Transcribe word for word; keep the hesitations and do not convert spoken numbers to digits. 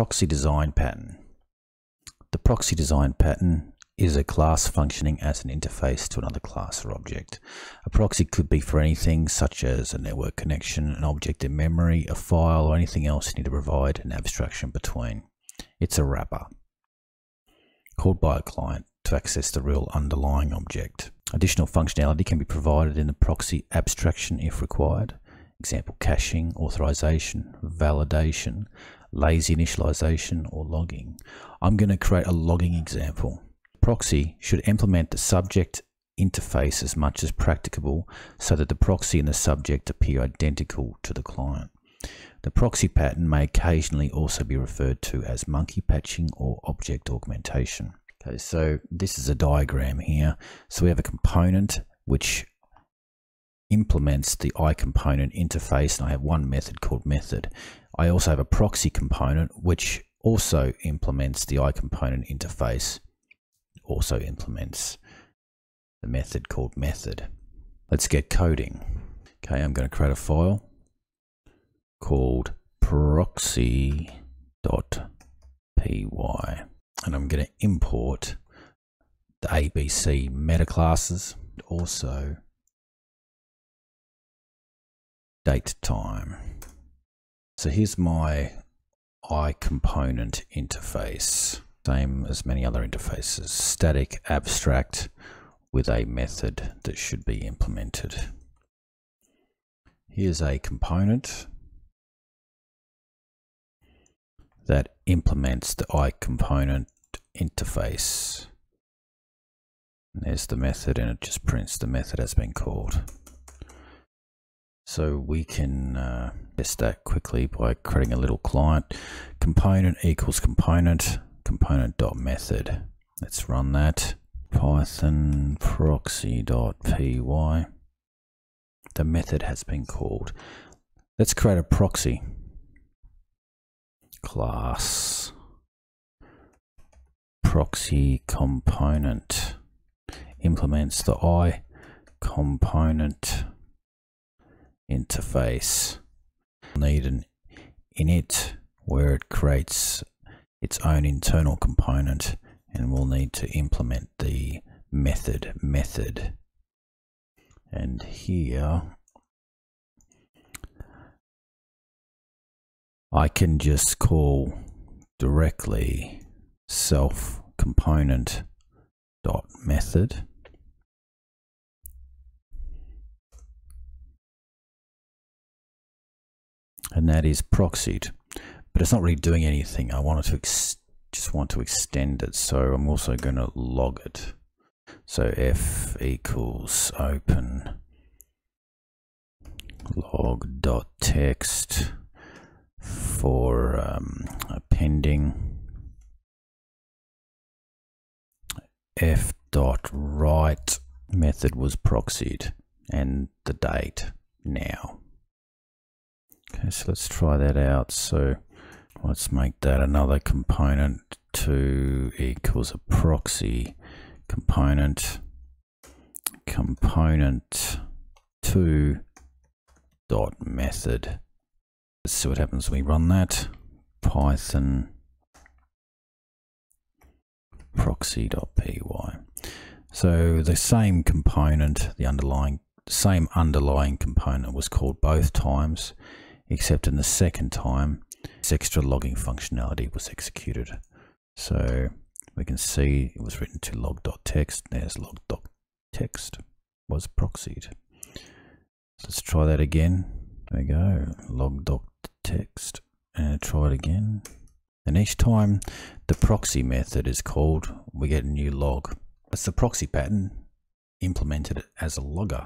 proxy design pattern. The proxy design pattern is a class functioning as an interface to another class or object. A proxy could be for anything such as a network connection, an object in memory, a file, or anything else you need to provide an abstraction between. It's a wrapper called by a client to access the real underlying object. Additional functionality can be provided in the proxy abstraction if required. Example, caching, authorization, validation, lazy initialization, or logging. I'm going to create a logging example. Proxy should implement the subject interface as much as practicable so that the proxy and the subject appear identical to the client. The proxy pattern may occasionally also be referred to as monkey patching or object augmentation. Okay, so this is a diagram here. So we have a component which implements the iComponent interface, and I have one method called method. I also have a proxy component which also implements the iComponent interface, also implements the method called method. Let's get coding. Okay, I'm going to create a file called proxy dot p y, and I'm going to import the A B C metaclasses, also date time. So here's my iComponent interface. Same as many other interfaces, static abstract with a method that should be implemented. Here's a component that implements the iComponent interface. And there's the method, and it just prints the method has been called. So we can uh, test that quickly by creating a little client. Component equals component. Component.method. Let's run that. Python proxy dot p y. The method has been called. Let's create a proxy class. Proxy component implements the I component interface. We'll need an init where it creates its own internal component, and we'll need to implement the method method. And here I can just call directly self component dot method. And that is proxied. But it's not really doing anything. I wanted to ex just want to extend it, so I'm also going to log it. So f equals open log dot t x t for um, appending, f dot write method was proxied, and the date now. Okay, so let's try that out. So let's make that another component. Two equals a proxy component. Component two dot method. Let's see what happens when we run that. Python proxy dot p y. So the same component, the underlying same underlying component was called both times, except in the second time this extra logging functionality was executed. So we can see it was written to log dot t x t. There's log dot t x t was proxied. Let's try that again. There we go, log dot t x t, and try it again. And each time the proxy method is called, we get a new log. That's the proxy pattern implemented as a logger.